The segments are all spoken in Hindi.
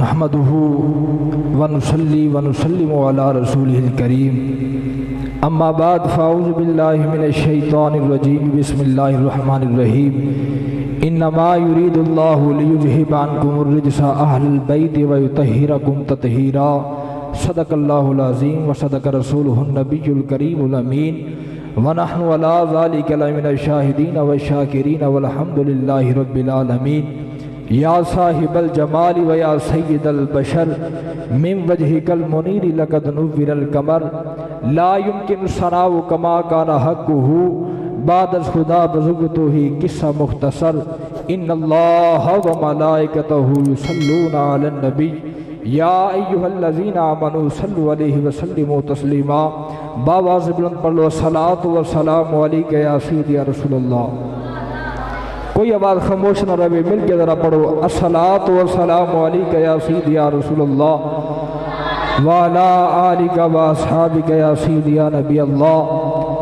नहमदुहु व नुसल्ली व नुसल्लिमु अला रसूलिल करीम अम्मा बाद फ़ाऊज़ु बिल्लाहि मिनश शैतानिर रजीम बिस्मिल्लाहिर रहमानिर रहीम इन्नमा युरीदुल्लाहु लियुज़हिबा अन्कुमुर रिज्सा अहलल बैति व युतहिरकुम तत्हीरा सदकल्लाहुल अज़ीम व सदक रसूलुहुन नबियुल करीमुल अमीन व नहनु अला ज़ालिका लमिनश शाहिदीन व शाकिरीन वल हम्दुलिल्लाहि रब्बिल आलमीन या साहिबल जमाल व या सैयदल बशर मिन वजहिकल मुनीर लक़द नुव्विरल कमर ला युमकिन सनाउ कमा काना हक़ुहु बादस खुदा बज़ुगतु ही किस्सा मुख्तसर इन्नल्लाह व मलाइकतहु युसल्लूना अलन नबी या अय्युहल्लज़ीना आमनू सल्लु अलैहि व सल्लिमू तस्लीमा बावाज़ बुलंद पढ़ लो सलात व सलाम अलैका या सय्यदी या रसूलल्लाह। कोई आवाज़ खामोश न रहे, मिल के ज़रा पढ़ो अस्सलातु वस्सलामु अलैका या सय्यदी या रसूलल्लाह वाला आलिका व अस्हाबिका या सय्यदी या नबी अल्लाह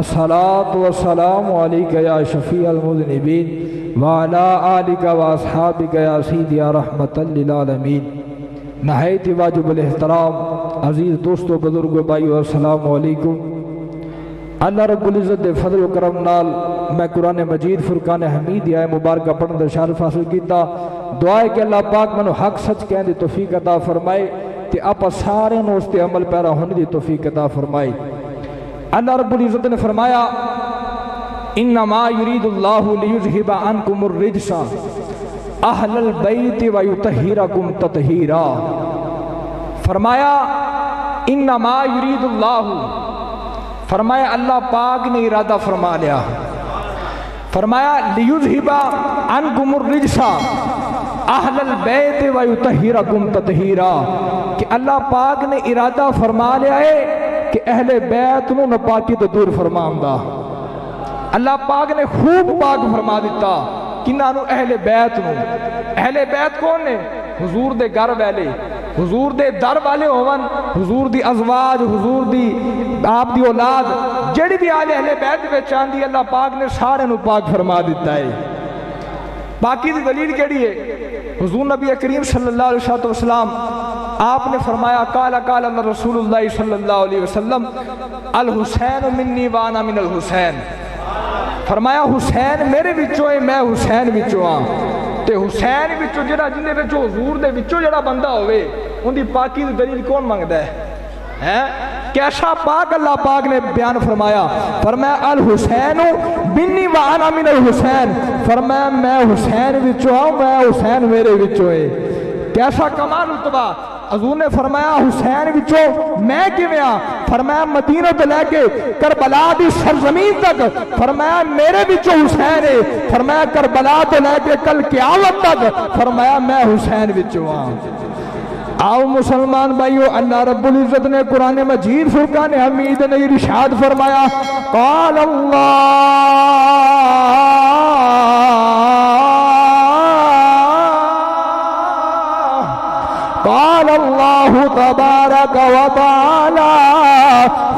अस्सलातु वस्सलामु अलैका या शफ़ीअल मुज़निबीन वाला आलिका व अस्हाबिका या सय्यदी या रहमतल लिल आलमीन। नहायत वाजिबुल एहतराम अज़ीज़ दोस्तों, बुज़ुर्गों, भाइयों, अस्सलामु अलैकुम। अल्लाह रब्बुल इज़्ज़त दे फज़ल व करम नाल मैं कुरान मजीद फुरकान हमीद आए मुबारक पढ़ने का शरफ हासिल किया। दुआ है कि अल्लाह पाक मैं हक सच कहने की तौफीक अता फरमाए तो आप सारे उस पर अमल पैरा होने की तौफीक अता फरमाए। अल्लाह रब्बुल इज़्ज़त ने फरमाया इन्नमा युरीदुल्लाहु लियुज़हिबा अन्कुमुर रिज्सा अहलल बैति व युतहिरकुम तत्हीरा। फरमाया इन्नमा युरीदुल्लाहु, फरमाया अल्लाह पाक ने इरादा फरमा लिया। फरमाया लियुज़हिबा अन्कुमुर रिज्सा अहलल बैत व युतहिरकुम तत्हीरा कि अल्लाह पाक ने इरादा फरमा लिया है कि अहले बैत नू नापाकी तो दूर फरमाऊंगा। अल्लाह पाक ने खूब पाक फरमा दिता किन्हां नू, अहले बैत नू। अहले बैत कौन ने? हुजूर दे घर वाले, हुजूर दे दर वाले होवन, हुजूर दी अजवाज, हुजूर दी आप दी औलाद जिहड़ी भी आज अहले बैत विच आंदी अल्लाह पाक ने सारे नू पाक फरमा दिता है। बाकी दी दलील किहड़ी है? हुजूर नबी करीम सल्लल्लाहु अलैहि वसल्लम आपने फरमाया काला काला रसूलुल्लाह सल्लल्लाहु अलैहि वसल्लम अल हुसैन मिन्नी व अना मिनल हुसैन। फरमाया हुसैन मेरे विचों है, मैं हुसैन विचों आं। ते हुसैन विचों जिहड़ा जिंदे विचों हुजूर दे विचों जिहड़ा बंदा होवे उनकी पाकी दी दलील कौन मंगदा है? कैसा पाक अल्लाह पाक ने बयान फरमाया। फरमाया अल हुसैन बिन्नी व अना मिनल हुसैन। फरमाया मैं हुसैन विचों आं, मैं हुसैन मेरे विचों है। कैसा कमाल रुतबा! हुजूर ने फरमाया हुसैन विचों मैं किवें आं? फरमाया मदीना तो लैके करबला दी सरजमीन तक फरमाया मेरे विचों हुसैन है। फरमाया करबला तो लैके कल क़यामत तक फरमाया मैं हुसैन विचों आं। आओ मुसलमान भाइयों, अल्लाह रब्बुल इज़्ज़त ने कुरान मजीद फुरकान हमीद ने इरशाद फरमाया क़ाल अल्लाह قال الله تبارك وتعالى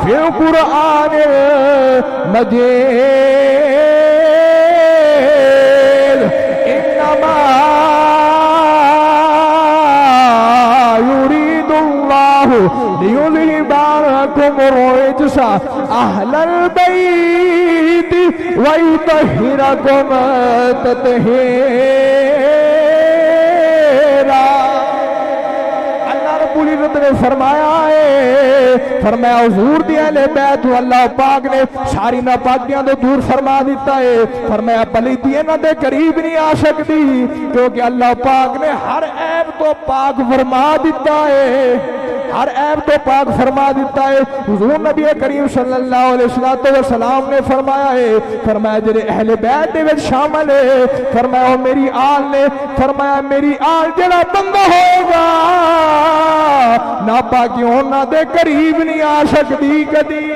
في القرآن المجيد إنما يريد الله ليذهب عنكم الرجس أهل البيت ويطهركم تطهيرا। ने फरमाया है, फरमाया हुजूर दी अहले बैत अल्लाह पाक ने सारी नापाकियां तो दूर फरमा दिता है। फरमाया पलीती इन्हां दे करीब नहीं आ सकती क्योंकि अल्लाह पाक ने हर ऐब तो पाक फरमा दिता है, हर ऐब तो पाक फरमा दिता है। हुजूर नबी करीम सल्लल्लाहु अलैहि वसल्लम ने फरमाया है, फरमाया जेरे अहले बैत दे विच शामिल है, फरमाया ओ मेरी आल ने, फरमाया मेरी आल जेड़ा बंदा होगा नापाकी उन्हां दे करीब नहीं आ सकदी, कदी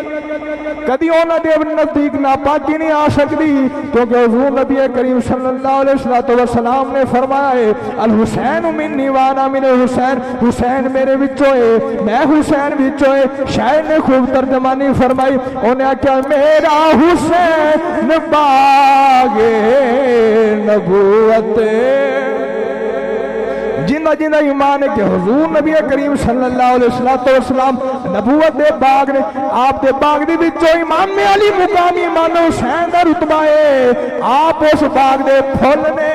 कदी उन्हां दे नज़दीक नापाकी नहीं आ सकदी क्योंकि हुजूर नबी करीम सल्लल्लाहु अलैहि वसल्लम ने फरमाया है अल हुसैन मिन्नी व अना मिनल हुसैन, हुसैन मेरे विचों है, मैं हुसैन विचों है। शायर ने खूब तर्जमानी फरमाई, उन्हें आख्या मेरा हुसैन बागे नबूवत जिंदा जिंदा ईमान है कि हुजूर नबी करीम सल्लल्लाहु अलैहि वसल्लम नबूवत दे बाग ने आप दे बाग दे विचों इमाम अली मुकामी इमाम हुसैन दा रुतबा है। आप उस बाग दे फुल ने,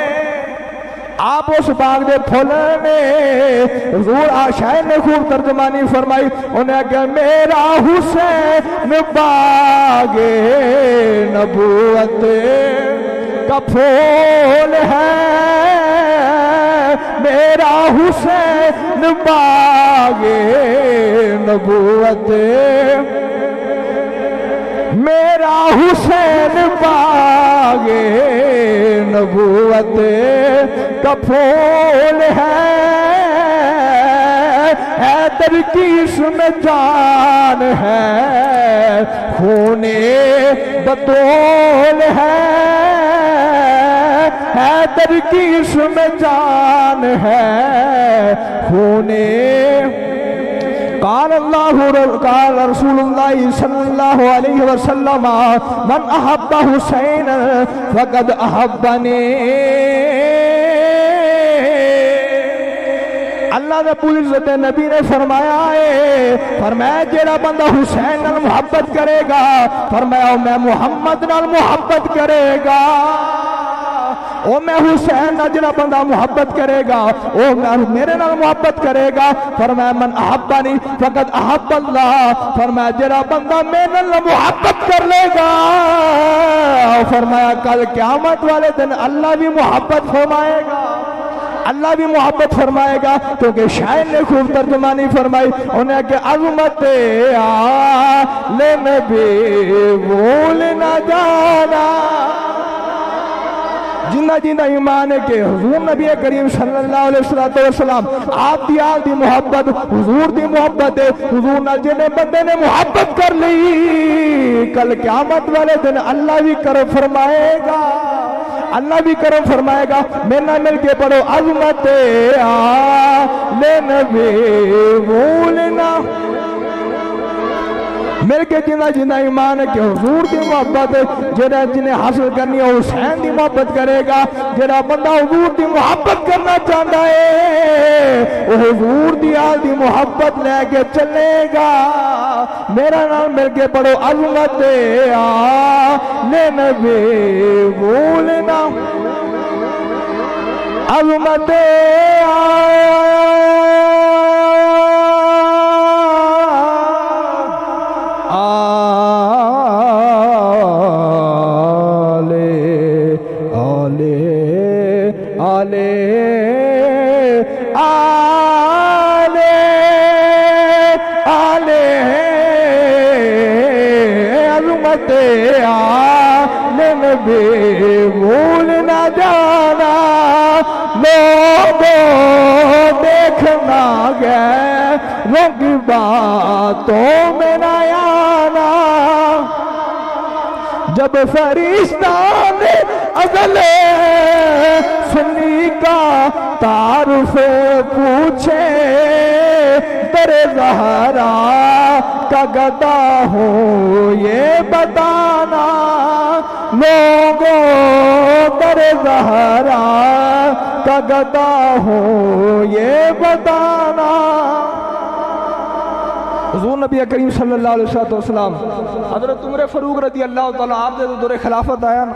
आप उस बाग दे फुल ने। हुजूर आशाएं ने खूब तर्जमानी फरमाई, उन्हें कहा मेरा हुसैन बागे नबूवत का फूल है, मेरा हुसैन बागे नबूवत, मेरा हुसैन बागे नबूवत का फूल है। हैदर की सुन जान है, खूने बतौल है, हैदर की सुन जान है, खूने काल रसूलुल्लाह सल्लल्लाहु अलैहि वसल्लम मन अहब्बा हुसैन फकद अहब्बनी। अल्लाह ने पूरी इज्जत नबी ने फरमाया है, फरमाया जेड़ा बंदा हुसैन नाल मुहब्बत करेगा, फरमाया मैं मुहम्मद नाल मुहब्बत करेगा, ओ मैं हुसैन ना जरा बंदा मुहब्बत करेगा, ओ मैं मेरे नाल मुहब्बत करेगा। फरमाया मन अहब्बा नहीं फकत अहब्बा अल्लाह, फरमाया जरा बंदा मेरे नाल मुहब्बत कर लेगा, फरमाया कल क़यामत वाले दिन अल्लाह भी मुहब्बत फरमाएगा, अल्लाह भी मुहब्बत फरमाएगा। क्योंकि शायर ने खूब तर्जमानी फरमाई, उन्हें के अज़मत आले नबी भूल ना जाना। जिंदा जिंदा ईमान है कि हुजूर नबी करीम सल्लल्लाहु अलैहि वसल्लम आप दी आल दी मुहब्बत हुजूर दी मुहब्बत है, हुजूर नाल जिने बंदे ने मुहब्बत कर ली कल क़यामत वाले दिन अल्लाह भी करम फरमाएगा, अल्लाह भी करम फरमाएगा। मेरे नाल मिल के पढ़ो, अज़मत आले नबी भूल ना, मेरे के जिंदा जिंदा ईमान है कि हुजूर की मुहब्बत जेड़ा जिन्हें हासिल करनी है हुसैन की मुहब्बत करेगा। जेड़ा बंदा हुजूर की मुहब्बत करना चाहता है वो हुजूर की आल की मुहब्बत लेके चलेगा। मेरा नाम मिल के पढ़ो, अज़मत आले नबी भूल ना, अज़मत भूल ना जाना। लोगों देखना गए रंग बातों में ना आना, जब फरिश्ता ने अगले सुन्नी का तारुफ पूछे, तेरे जहरा का गदा हो ये बताना। लोगों तेरे जहरा का गदा हो ये बताना। हुजूर नबी करीम सल्लल्लाहु अलैहि वसल्लम हजरत उमर फारूक रजी अल्लाह तआला आप दे दौरे खिलाफत आया ना,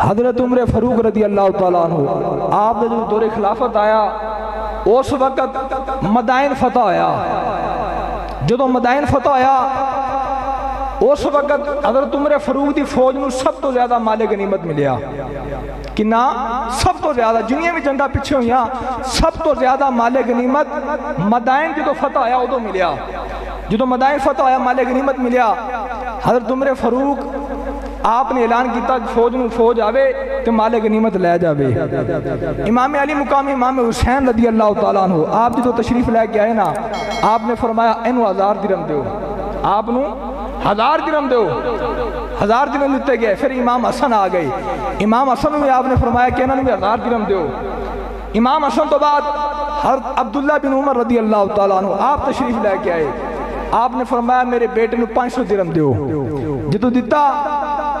हजरत उमर फारूक रजी अल्लाह तआला अन्हु आप जो दौरे खिलाफत आया उस वक़्त मदायन फतह होया। जो मदायन फतह होया उस वक़्त हजरत उमर फारूक की फौज में सब तो ज्यादा माले गनीमत मिलिया कि ना, सब तो ज्यादा जिन्हें भी जंगा पिछे हुई सब तो ज्यादा माले गनीमत मदायन जो फतह होया उदो मिलिया। जो मदायन फतह होया माले गनीमत मिलिया, हजरत उमर फारूक आपने ऐलान किया फौज में फौज आवे तो माले गनीमत लै जावे। इमाम अली मुकामी इमाम हुसैन रजी अल्लाह तआला अन्हु आप जो तशरीफ लैके आए ना, आपने फरमाया इन्हू 1000 दिरहम दो, आपनू 1000 दिरहम दो। 1000 दिरहम दिते गए। फिर इमाम हसन आ गए, इमाम हसन में आपने फरमाया कि इन्होंने 1000 दिरहम दो। इमाम हसन तो बाद हर अब्दुल्ला बिन उमर रदी अल्लाह तआला अन्हु आप तशरीफ लेके आए, आपने फरमाया मेरे बेटे ने 500 दिरहम दो। जो दिता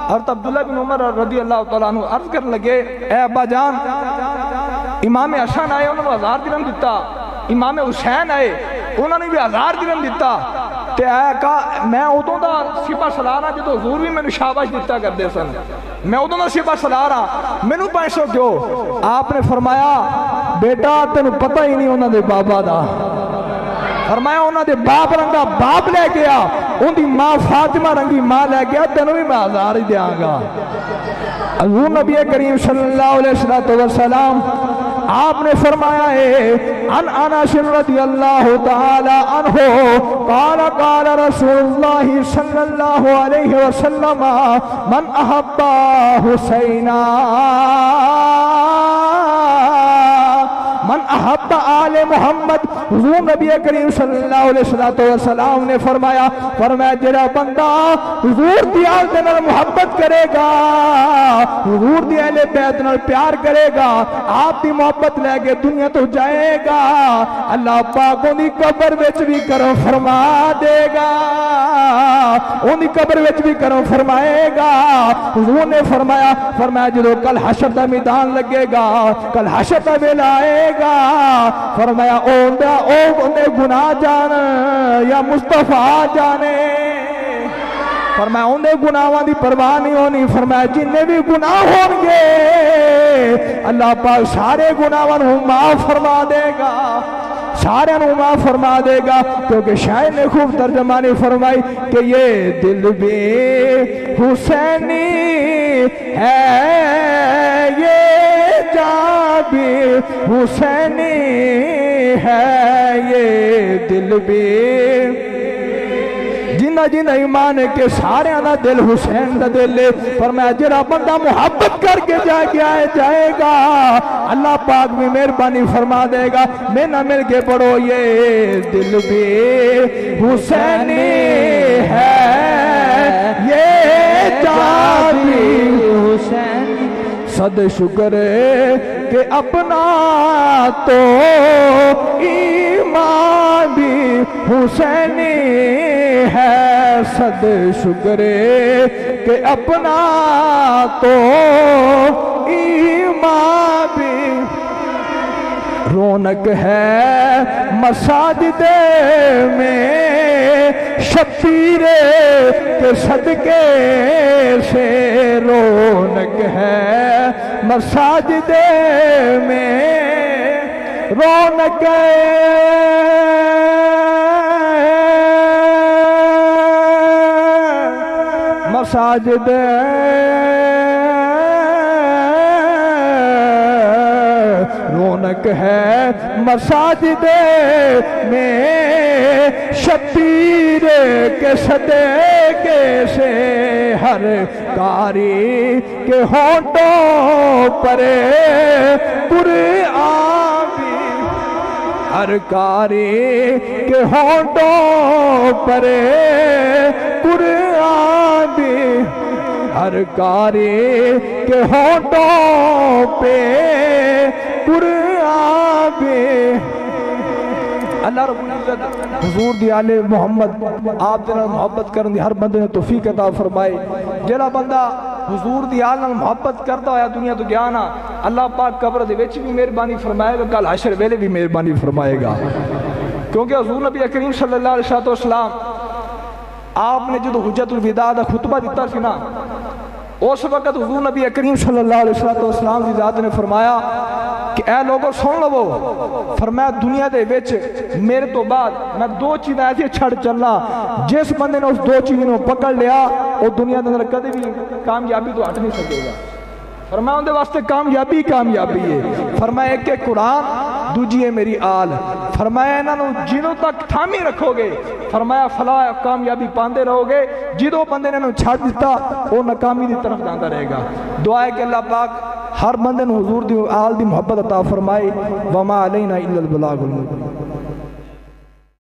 हरत अब्दुल्ला बिन उमर रदी अल्लाह तआला अन्हु अर्ज करने लगे ए अब्बा जान, इमाम हसन आए उन्होंने 1000 दिरहम दिता, इमाम हुसैन आए उन्होंने भी 1000 दिरहम दिता। तो ऐ कहा मैं उदों का सिपा सलाह रहा जो हजूर भी मैंने शाबाश दिता करते सन, मैं उदों का सिपा सलाह रहा, मैनू 500 दो। आपने फरमाया बेटा तेन पता ही नहीं उन्होंने बाबा का, फरमाया उन्होंने बाप रंगा बाप लै गया, उनकी माँ फातिमा रंगी माँ लै गया, तेन भी मैं 1000 ही देंगा। हजूर नबी करीम सल्लल्लाहु अलैहि वसल्लम आपने फरमाया है अन अनस रदियल्लाहु तआला अन्हु काल काल रसूलुल्लाह सल्लल्लाहु अलैहि वसल्लम मन अहब्बा हुसैना मन अहब्बा आले मुहम्मद। हुजूर नबी करीम सल्लल्लाहु अलैहि वसल्लम ने फरमाया जेड़ा बंदा हुजूर दी आल दे नाल मुहब्बत करेगा, हुजूर दी अहले बैत नाल प्यार करेगा, आप दी मुहब्बत लैके दुनिया तो जाएगा, अल्लाह पाक उहदी कब्र विच भी करम फरमा देगा, उहदी कब्र विच भी करम फरमाएगा। हुजूर ने फरमाया जदों कल हशर दा मैदान लगेगा, कल हशर दा वेला आएगा, फरमाया उन्हें गुना जान या मुस्तफा जाने, फरमाया उन्हें गुनाहों की परवाह नहीं होनी, फरमाया जिन्ने भी गुनाह होंगे अल्लाह पाक सारे गुनाहों को माफ फरमा देगा, सारे को माफ फरमा देगा। क्योंकि शायर ने खूब तर्जमानी फरमाई कि ये दिल भी हुसैनी है ये भी हुसैनी है ये दिल भी, जिन्ना जिन्ना ईमान के सारे का दिल हुसैन का दिल। पर मैं जरा बंदा मुहब्बत करके जाएगा अल्लाह पाक भी मेहरबानी फरमा देगा। मैं ना मिल के पढ़ो ये दिल भी हुसैनी है ये जाबी हुसैन, सद शुक्र के अपना तो ईमान भी हुसैनी है, सद शुक्र के अपना तो ईमान भी, रौनक है मसाजिद में शब्बीर के सदके से, रौनक है मसाजिद में, रौनक मसाजिद रौनक है मसाजिद में शब्बीर के सदके से, हर कारी के होंठों पर कुरान भी, हर कारी के होंठों पर कुरान भी, हर कारी के होंठों पे अल्लाह रब्बुल इज्जत हुजूर दी आले मुहम्मद आप दे नाल मुहब्बत करन दी हर बंदे ने तौफीक अता फरमाए। जेड़ा बंदा हुजूर दी आल नाल मुहब्बत करदा होया दुनिया तो गया ना, अल्लाह पाक कब्र दे विच भी मेहरबानी फरमाएगा, कल हशर वेले भी मेहरबानी फरमाएगा। क्योंकि हुजूर नबी करीम सल्लल्लाहु अलैहि वसल्लम आपने जदों हुज्जतुल विदा दा खुतबा दिता सी ना, उस वक्त हुजूर नबी करीम सल्लल्लाहु अलैहि वसल्लम दी जात ने फरमाया कि ए लोगों सुन लवो, फरमाया दुनिया दे विच मेरे तो बाद मैं दो चीज़ें ऐसी छड़ चलना, जिस बंदे ने उस दो चीज़ों पकड़ लिया वो दुनिया के अंदर कभी भी कामयाबी तो हट नहीं सकेगा। फरमाया उनके वास्ते कामयाबी कामयाबी है। फरमाया एक है कुरान, दूजी है मेरी आल। फरमाया इन्होंने जिनों तक थामी रखोगे, फरमाया फलाह कामयाबी पाते रहोगे, जिदों बंदे ने छड़ दिता वो नाकामी की तरफ जाता रहेगा। दुआ है कि अल्लाह पाक हर बंदे नूं हुजूर दी आल दी मुहब्बत अता फरमाए। वमा अलैना इल्लल बलागुल मुबीन।